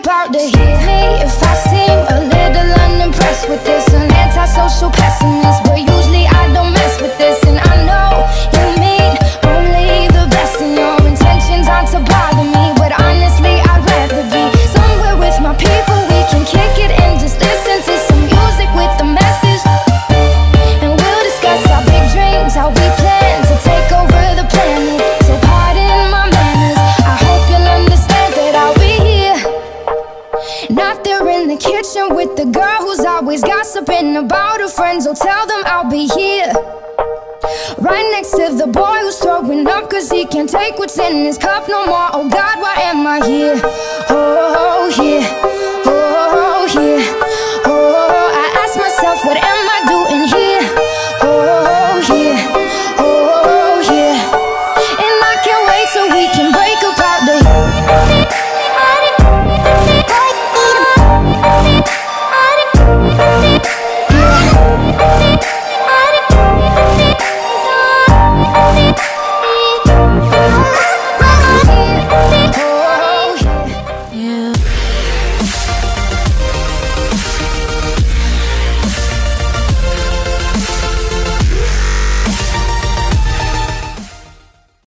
about to hear me if I seem a little unimpressed with this. An antisocial pessimist, but usually I don't mess with this. And I know you mean only the best, and your intentions aren't to bother me, but honestly I'd rather be somewhere with my people. We can kick it and just listen to some music with a message, and we'll discuss our big dreams, how we plan to take over the planet. So pardon my manners, I hope you'll understand that I'll be here, not there in the kitchen with the girl who's always gossiping about her friends. I'll tell them I'll be here, right next to the boy who's throwing up 'cause he can't take what's in his cup no more. Oh God, why am I here? Oh.